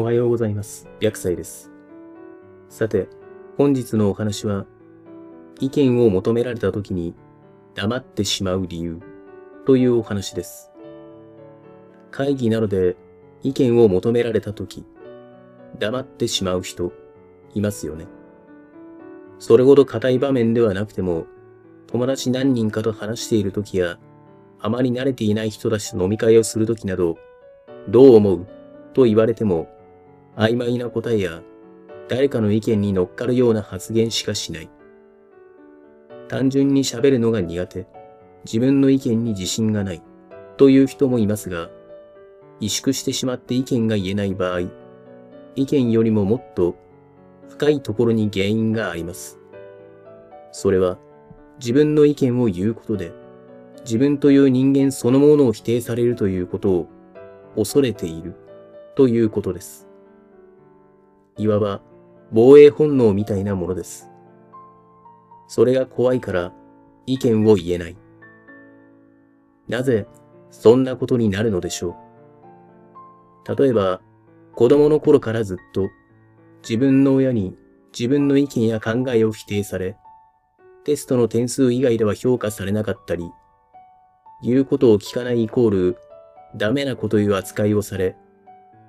おはようございます。白菜です。さて、本日のお話は、意見を求められた時に黙ってしまう理由というお話です。会議などで意見を求められた時、黙ってしまう人、いますよね。それほど硬い場面ではなくても、友達何人かと話している時や、あまり慣れていない人たちと飲み会をする時など、どう思うと言われても、曖昧な答えや誰かの意見に乗っかるような発言しかしない。単純に喋るのが苦手、自分の意見に自信がないという人もいますが、萎縮してしまって意見が言えない場合、意見よりももっと深いところに原因があります。それは自分の意見を言うことで、自分という人間そのものを否定されるということを恐れているということです。いわば防衛本能みたいなものです。それが怖いから意見を言えない。なぜそんなことになるのでしょう。例えば子供の頃からずっと自分の親に自分の意見や考えを否定され、テストの点数以外では評価されなかったり、言うことを聞かないイコールダメな子という扱いをされ、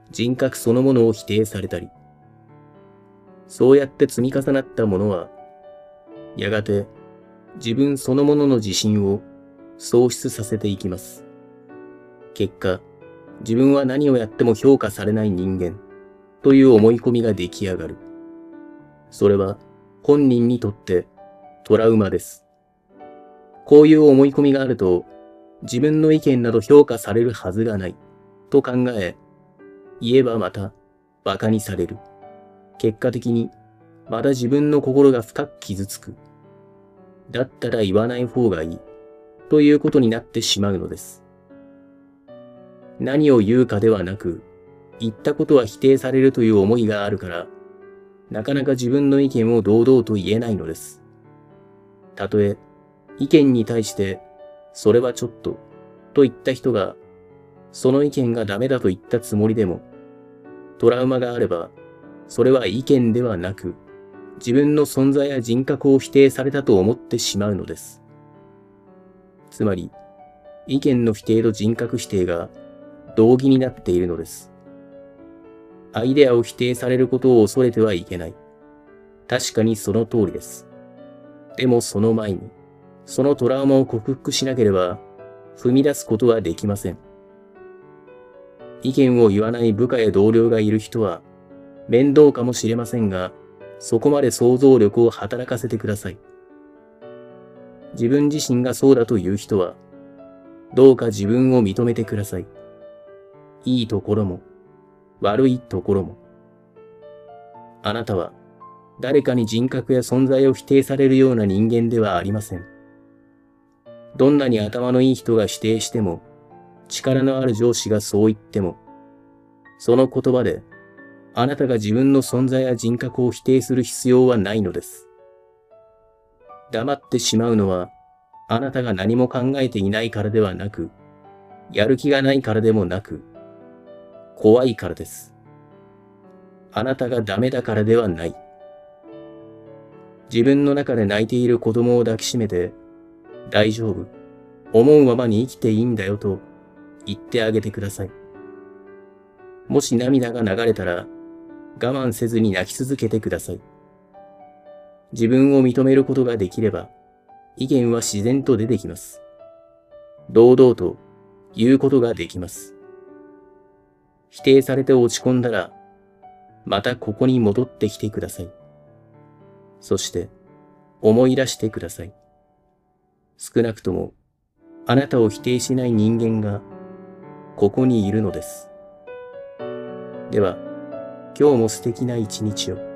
人格そのものを否定されたり、そうやって積み重なったものは、やがて自分そのものの自信を喪失させていきます。結果、自分は何をやっても評価されない人間という思い込みが出来上がる。それは本人にとってトラウマです。こういう思い込みがあると、自分の意見など評価されるはずがないと考え、言えばまた馬鹿にされる。結果的にまた自分の心が深く傷つく。だったら言わない方がいいということになってしまうのです。何を言うかではなく、言ったことは否定されるという思いがあるから、なかなか自分の意見を堂々と言えないのです。たとえ意見に対して、それはちょっとと言った人が、その意見がダメだと言ったつもりでも、トラウマがあれば、それは意見ではなく、自分の存在や人格を否定されたと思ってしまうのです。つまり、意見の否定と人格否定が同義になっているのです。アイデアを否定されることを恐れてはいけない。確かにその通りです。でもその前に、そのトラウマを克服しなければ、踏み出すことはできません。意見を言わない部下や同僚がいる人は面倒かもしれませんが、そこまで想像力を働かせてください。自分自身がそうだという人は、どうか自分を認めてください。いいところも悪いところも。あなたは誰かに人格や存在を否定されるような人間ではありません。どんなに頭のいい人が否定しても、力のある上司がそう言っても、その言葉であなたが自分の存在や人格を否定する必要はないのです。黙ってしまうのはあなたが何も考えていないからではなく、やる気がないからでもなく、怖いからです。あなたがダメだからではない。自分の中で泣いている子供を抱きしめて、大丈夫、思うままに生きていいんだよと、言ってあげてください。もし涙が流れたら、我慢せずに泣き続けてください。自分を認めることができれば、意見は自然と出てきます。堂々と言うことができます。否定されて落ち込んだら、またここに戻ってきてください。そして、思い出してください。少なくとも、あなたを否定しない人間が、ここにいるのです。では、今日も素敵な一日を。